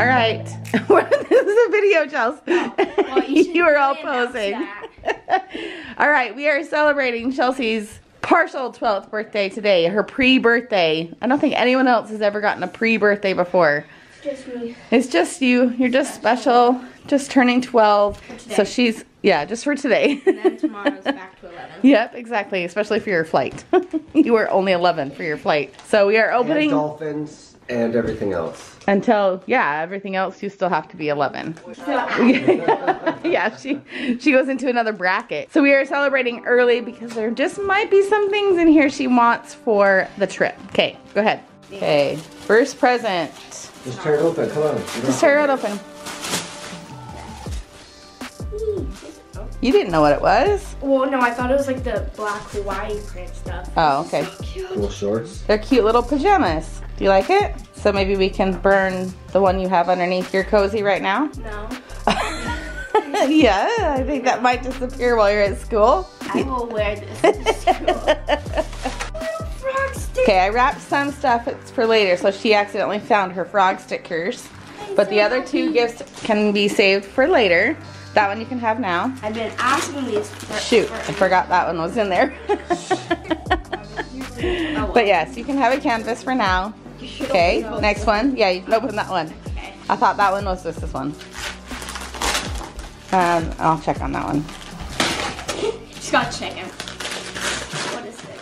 All right. This is a video, Chelsea. Well, you were all posing. All right. We are celebrating Chelsea's partial 12th birthday today, her pre-birthday. I don't think anyone else has ever gotten a pre-birthday before. Just me. It's just you. You're just special. Just turning 12. So she's, yeah, just for today. And then tomorrow's back to 11. Yep, exactly. Especially for your flight. You were only 11 for your flight. So we are opening. And dolphins and everything else. Until, yeah, everything else, you still have to be 11. Yeah, she goes into another bracket. So we are celebrating early because there just might be some things in here she wants for the trip. Okay, go ahead. Okay, first present. Just tear it open, come on. Just tear it open. You didn't know what it was? Well, no, I thought it was like the black Hawaii print stuff. Oh, okay. So cool shorts. They're cute little pajamas. Do you like it? So maybe we can burn the one you have underneath your cozy right now? No. Yeah, I think that might disappear while you're at school. I will wear this to school. Okay, I wrapped some stuff, it's for later, so she accidentally found her frog stickers. But the other two gifts can be saved for later. That one you can have now. I've been asking these for shoot, I forgot that one was in there. But yes, you can have a canvas for now. Okay, next one. Yeah, you can open that one. I thought that one was just this one. I'll check on that one. She's got chicken. What is it?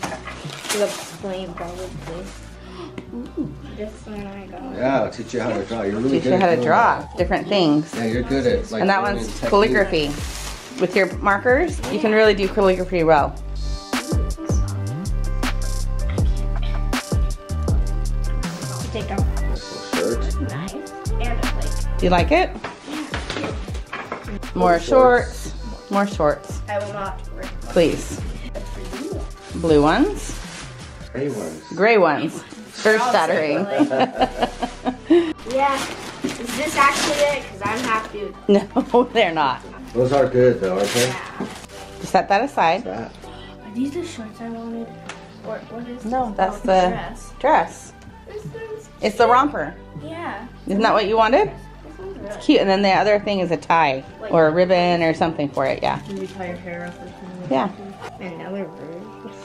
Color? The plain probably. Ooh, this one I got. Yeah, I'll teach you how to draw. You're really good. Teach you how to draw different things. Yeah, you're good at. Like, and that one's calligraphy. With your markers, you can really do calligraphy well. Take off. This shirt. Nice. And do you like it? Yeah. More shorts. More shorts. I will not. Please. Blue ones. Gray ones. Gray ones. First shattering. Yeah. Is this actually it? Because I'm half dude. No, they're not. Those are good though, aren't they? Yeah. Set that aside. That? Are these the shorts I wanted? Or what is this? No, that's the dress. This one's cute. It's the romper. Yeah. Isn't that what you wanted? This one's really it's cute. And then the other thing is a tie. Like, or a ribbon or something for it, yeah. Can you tie your hair up or something? Yeah. Another bird.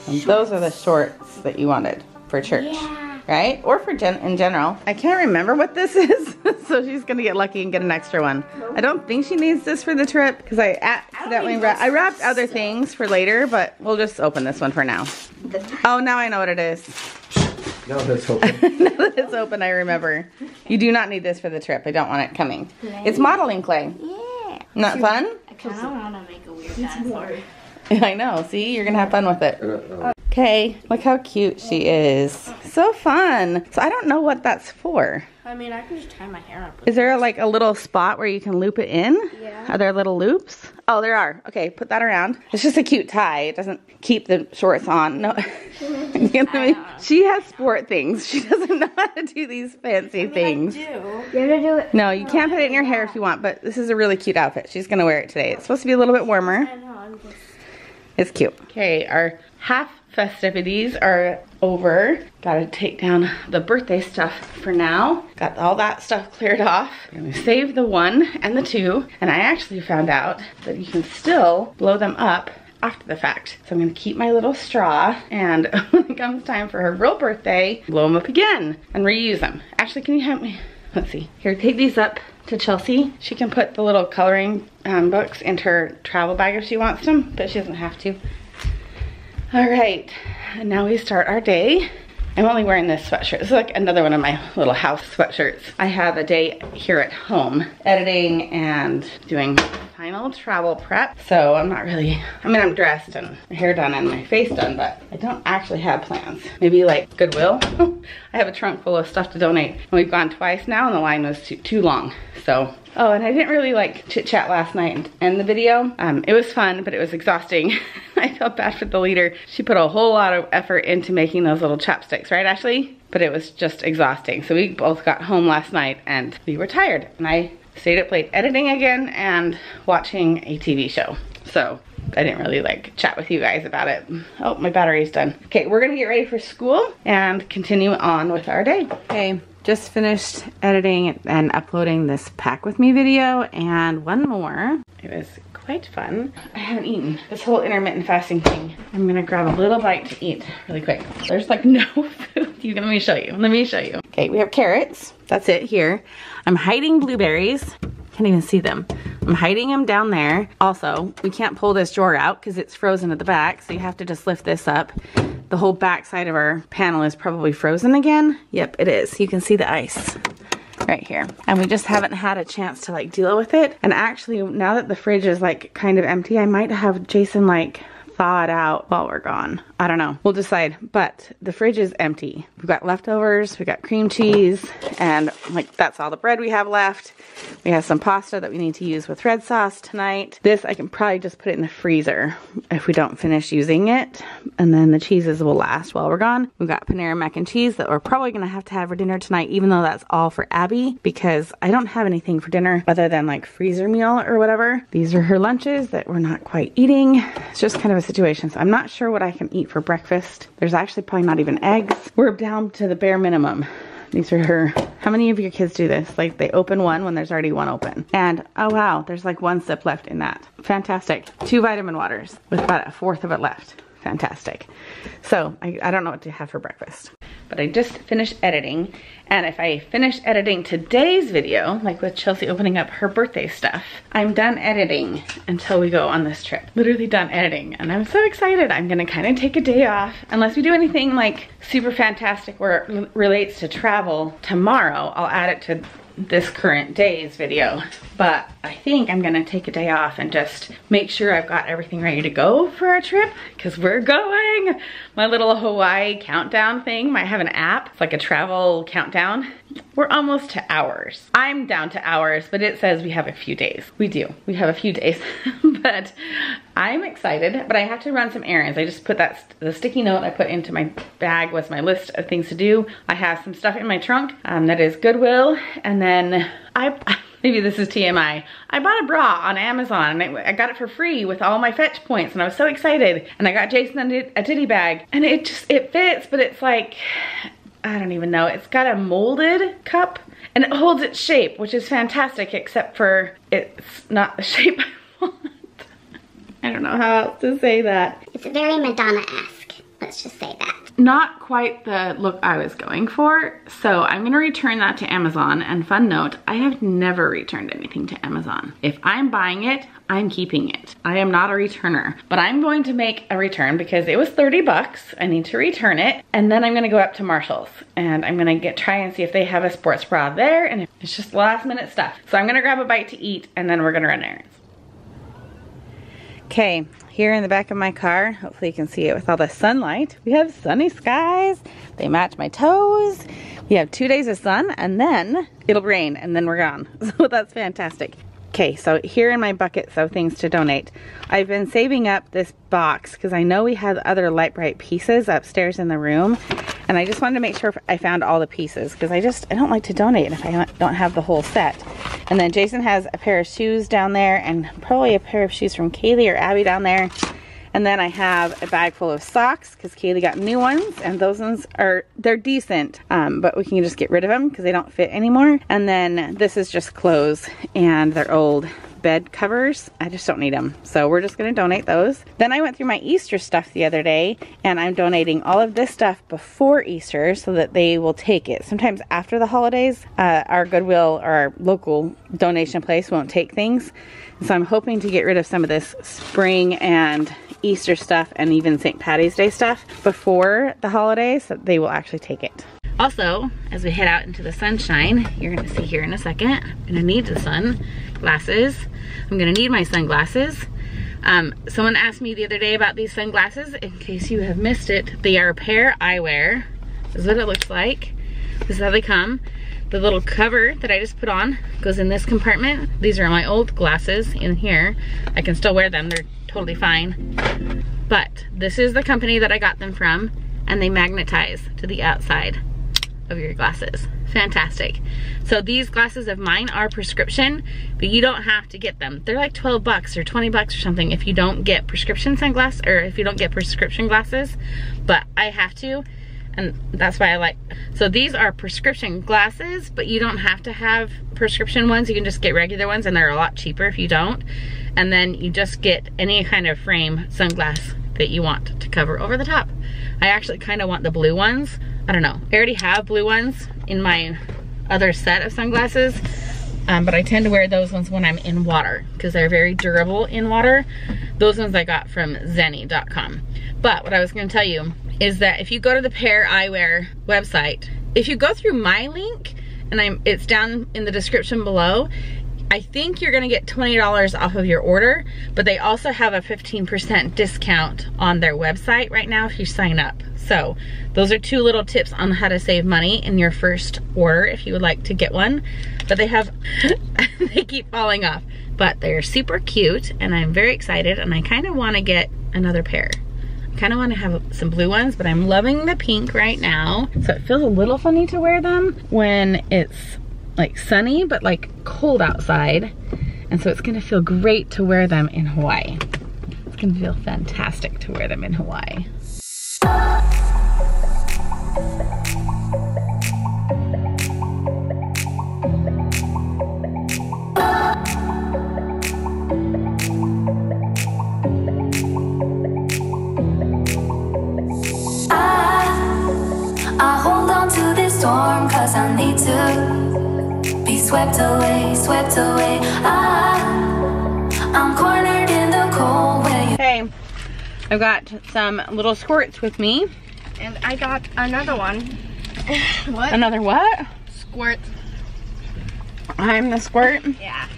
And those are the shorts that you wanted for church, yeah. Right? Or for in general. I can't remember what this is, so she's gonna get lucky and get an extra one. Nope. I don't think she needs this for the trip because I accidentally I wrapped other things for later, but we'll just open this one for now. Oh, now I know what it is. Now that it's open. Now that it's open, I remember. Okay. You do not need this for the trip. I don't want it coming. Right. It's modeling clay. Yeah. Not fun? I kind of want to make a weird dinosaur. I know, see? You're gonna have fun with it. Okay, look how cute she is. So fun. So I don't know what that's for. I mean, I can just tie my hair up. Is there like a little spot where you can loop it in? Yeah. Are there little loops? Oh, there are. Okay, put that around. It's just a cute tie. It doesn't keep the shorts on. No. She has sport things. She doesn't know how to do these fancy things. I do. You gotta do it. No, you can't put it in your hair if you want, but this is a really cute outfit. She's gonna wear it today. It's supposed to be a little bit warmer. I know, I'm just... It's cute. Okay, our half festivities are over. Gotta take down the birthday stuff for now. Got all that stuff cleared off. I'm gonna save the one and the two. And I actually found out that you can still blow them up after the fact. So I'm gonna keep my little straw, and when it comes time for her real birthday, blow them up again and reuse them. Actually, can you help me? Let's see. Here, take these up to Chelsea. She can put the little coloring books into her travel bag if she wants them, but she doesn't have to. All right, and now we start our day. I'm only wearing this sweatshirt. It's like another one of my little house sweatshirts. I have a day here at home editing and doing final travel prep. So I'm not really, I mean, I'm dressed and my hair done and my face done, but I don't actually have plans. Maybe like Goodwill. I have a trunk full of stuff to donate. And we've gone twice now and the line was too long. So, oh, and I didn't really like chit chat last night and end the video. It was fun, but it was exhausting. I felt bad for the leader. She put a whole lot of effort into making those little chapsticks, right, Ashley? But it was just exhausting. So we both got home last night and we were tired, and I stayed up late editing again and watching a TV show. So I didn't really like chat with you guys about it. Oh, my battery's done. Okay, we're gonna get ready for school and continue on with our day. Okay, Just finished editing and uploading this pack with me video and one more. It was quite fun. I haven't eaten this whole intermittent fasting thing. I'm gonna grab a little bite to eat really quick. There's like no food. Let me show you. Okay, we have carrots. That's it here. I'm hiding blueberries. Can't even see them. I'm hiding them down there. Also, we can't pull this drawer out because it's frozen at the back, so you have to just lift this up. The whole back side of our panel is probably frozen again. Yep, it is. You can see the ice right here. And we just haven't had a chance to like deal with it. And actually, now that the fridge is like kind of empty, I might have Jason like thawed out while we're gone. I don't know. We'll decide. But the fridge is empty. We've got leftovers. We've got cream cheese. And like that's all the bread we have left. We have some pasta that we need to use with red sauce tonight. This I can probably just put it in the freezer if we don't finish using it. And then the cheeses will last while we're gone. We've got Panera mac and cheese that we're probably going to have for dinner tonight, even though that's all for Abby. Because I don't have anything for dinner other than like freezer meal or whatever. These are her lunches that we're not quite eating. It's just kind of a situation. So I'm not sure what I can eat for breakfast. There's actually probably not even eggs. We're down to the bare minimum. These are her. How many of your kids do this? Like they open one when there's already one open. And oh wow, there's like one sip left in that. Fantastic. 2 vitamin waters with about 1/4 of it left. Fantastic. So I don't know what to have for breakfast. But I just finished editing. And if I finish editing today's video, like with Chelsea opening up her birthday stuff, I'm done editing until we go on this trip. Literally done editing. And I'm so excited. I'm gonna kind of take a day off. Unless we do anything like super fantastic where it relates to travel tomorrow, I'll add it to this current day's video. But I think I'm gonna take a day off and just make sure I've got everything ready to go for our trip, because we're going. My little Hawaii countdown thing might have an app. It's like a travel countdown. We're almost to hours. I'm down to hours, but it says we have a few days. We do. We have a few days. But I'm excited, but I have to run some errands. I just put the sticky note I put into my bag was my list of things to do. I have some stuff in my trunk that is Goodwill, and then maybe this is TMI. I bought a bra on Amazon and I got it for free with all my Fetch points and I was so excited. And I got Jason a ditty bag and it fits, but it's like, I don't even know. It's got a molded cup and it holds its shape, which is fantastic, except for it's not the shape I want. I don't know how else to say that. It's very Madonna-esque. Let's just say that. Not quite the look I was going for, so I'm gonna return that to Amazon. And fun note, I have never returned anything to Amazon. If I'm buying it, I'm keeping it. I am not a returner, but I'm going to make a return because it was 30 bucks. I need to return it, and then I'm gonna go up to Marshall's and I'm gonna try and see if they have a sports bra there, and it's just last minute stuff. So I'm gonna grab a bite to eat and then we're gonna run errands. Okay, here in the back of my car, hopefully you can see it with all the sunlight. We have sunny skies, they match my toes. We have 2 days of sun and then it'll rain and then we're gone. So that's fantastic. Okay, so here in my bucket, so things to donate. I've been saving up this box because I know we had other Light Brite pieces upstairs in the room. And I just wanted to make sure I found all the pieces because I don't like to donate if I don't have the whole set. And then Jason has a pair of shoes down there and probably a pair of shoes from Kaylee or Abby down there. And then I have a bag full of socks because Kaylee got new ones and those ones they're decent, but we can just get rid of them because they don't fit anymore. And then this is just clothes and they're old bed covers. I just don't need them. So we're just going to donate those. Then I went through my Easter stuff the other day and I'm donating all of this stuff before Easter so that they will take it. Sometimes after the holidays, our Goodwill or our local donation place won't take things. So I'm hoping to get rid of some of this spring and Easter stuff and even St. Patty's Day stuff before the holidays so they will actually take it. Also, as we head out into the sunshine, you're gonna see here in a second, I'm gonna need the sunglasses. I'm gonna need my sunglasses. Someone asked me the other day about these sunglasses. In case you have missed it, they are Pear Eyewear. This is what it looks like. This is how they come. The little cover that I just put on goes in this compartment. These are my old glasses in here. I can still wear them, they're totally fine. But this is the company that I got them from, and they magnetize to the outside of your glasses. Fantastic. So these glasses of mine are prescription, but you don't have to get them. They're like 12 bucks or 20 bucks or something if you don't get prescription sunglasses, or if you don't get prescription glasses, but I have to. And that's why I like, so these are prescription glasses, but you don't have to have prescription ones. You can just get regular ones, and they're a lot cheaper if you don't. And then you just get any kind of frame sunglass that you want to cover over the top. I actually kind of want the blue ones. I don't know, I already have blue ones in my other set of sunglasses, but I tend to wear those ones when I'm in water because they're very durable in water. Those ones I got from zenny.com. But what I was gonna tell you is that if you go to the Pear Eyewear website, if you go through my link, and it's down in the description below, I think you're gonna get $20 off of your order, but they also have a 15% discount on their website right now if you sign up. So those are two little tips on how to save money in your first order if you would like to get one. But they have, they keep falling off, but they're super cute and I'm very excited, and I kinda wanna get another pair. Kind of want to have some blue ones, but I'm loving the pink right now. So it feels a little funny to wear them when it's like sunny, but like cold outside. And so it's gonna feel great to wear them in Hawaii. It's gonna feel fantastic to wear them in Hawaii. Storm, cause I need to be swept away, swept away. I'm cornered in the cold where you... Okay, I've got some little squirts with me. And I got another one. What? Another what? Squirt. I'm the squirt? Yeah.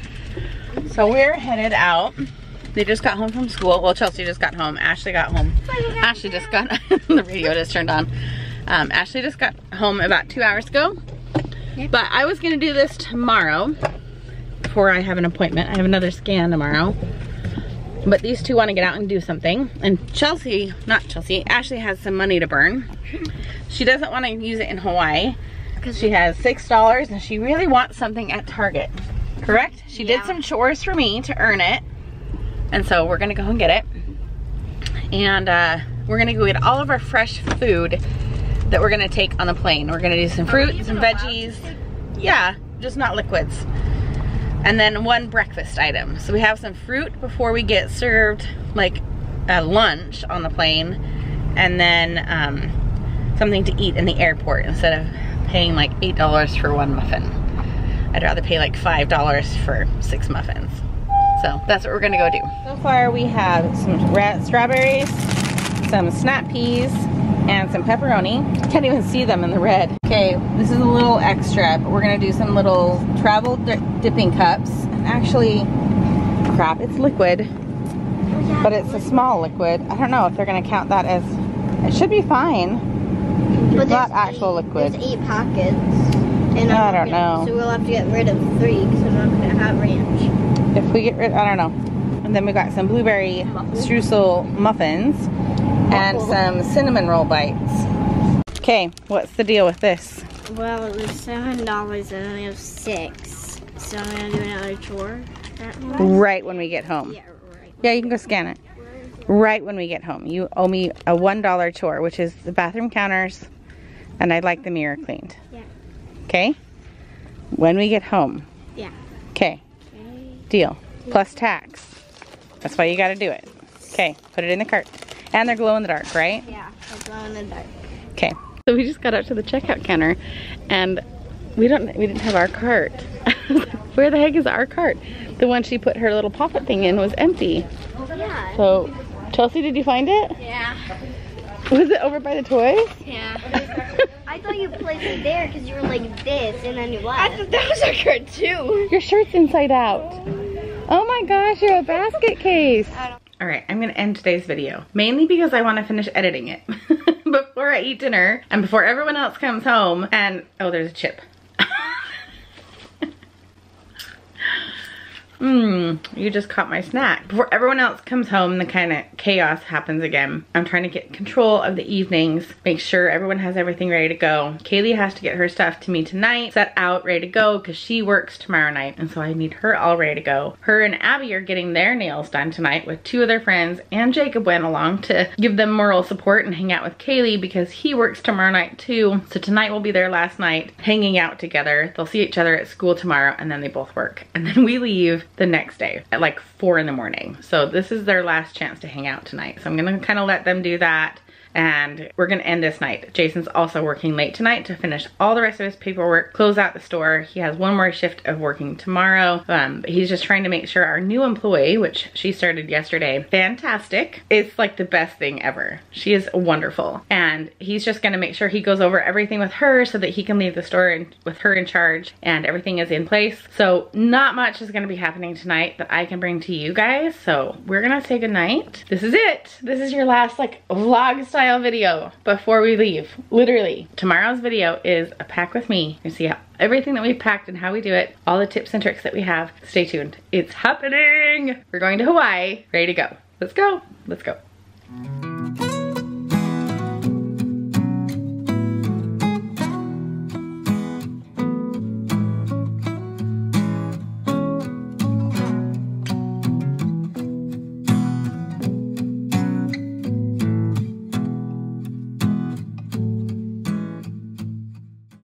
So we're headed out. They just got home from school. Well, Chelsea just got home. Ashley got home. Ashley just got... The radio just turned on. Ashley just got home about 2 hours ago, but I was gonna do this tomorrow before I have an appointment. I have another scan tomorrow, but these two wanna get out and do something. And Ashley has some money to burn. She doesn't wanna use it in Hawaii because she has $6 and she really wants something at Target, correct? She did some chores for me to earn it. And so we're gonna go and get it. And we're gonna go get all of our fresh food that we're gonna take on the plane. We're gonna do some fruit, some veggies. Yeah, just not liquids. And then one breakfast item. So we have some fruit before we get served like a lunch on the plane, and then something to eat in the airport instead of paying like $8 for one muffin. I'd rather pay like $5 for 6 muffins. So that's what we're gonna go do. So far we have some strawberries, some snap peas, and some pepperoni. Can't even see them in the red. Okay, this is a little extra, but we're gonna do some little travel dipping cups. And actually, crap, it's liquid, but it's a small liquid. I don't know if they're gonna count that as, it should be fine. But it's not actual liquid. There's 8 pockets. And I don't know. So we'll have to get rid of 3 because I'm not gonna have ranch. If we get rid, I don't know. And then we got some blueberry streusel muffins. And some cinnamon roll bites. Okay, what's the deal with this? Well, it was $7 and I have 6. So I'm gonna do another chore. Right when we get home. Yeah, right. Yeah, you can go scan it. Right when we get home. You owe me a $1 chore, which is the bathroom counters, and I'd like the mirror cleaned. Yeah. Okay? When we get home. Yeah. Okay. Deal. Plus tax. That's why you gotta do it. Okay, put it in the cart. And they're glow in the dark, right? Yeah, they're glow in the dark. Okay. So we just got up to the checkout counter and we didn't have our cart. Where the heck is our cart? The one she put her little pop-up thing in was empty. Yeah. So Chelsea, did you find it? Yeah. Was it over by the toys? Yeah. I thought you placed it there because you were like this and then you left. I thought that was our cart too. Your shirt's inside out. Oh my gosh, you're a basket case. All right, I'm gonna end today's video, mainly because I wanna finish editing it before I eat dinner and before everyone else comes home and, oh, there's a chip. You just caught my snack. Before everyone else comes home, the kind of chaos happens again. I'm trying to get control of the evenings, make sure everyone has everything ready to go. Kaylee has to get her stuff to me tonight, set out, ready to go, because she works tomorrow night, and so I need her all ready to go. Her and Abby are getting their nails done tonight with two of their friends, and Jacob went along to give them moral support and hang out with Kaylee because he works tomorrow night too. So tonight will be their last night hanging out together. They'll see each other at school tomorrow, and then they both work, and then we leave the next day at like 4 in the morning. So this is their last chance to hang out tonight. So I'm gonna kind of let them do that, and we're gonna end this night. Jason's also working late tonight to finish all the rest of his paperwork, close out the store. He has one more shift of working tomorrow. But he's just trying to make sure our new employee, which she started yesterday, fantastic. It's like the best thing ever. She is wonderful. And he's just gonna make sure he goes over everything with her so that he can leave the store and with her in charge, and everything is in place. So not much is gonna be happening tonight that I can bring to you guys. So we're gonna say goodnight. This is it. This is your last like vlog stuff video before we leave. Literally, tomorrow's video is a pack with me. You see everything that we've packed and how we do it, all the tips and tricks that we have. Stay tuned. It's happening. We're going to Hawaii. Ready to go. Let's go. Let's go.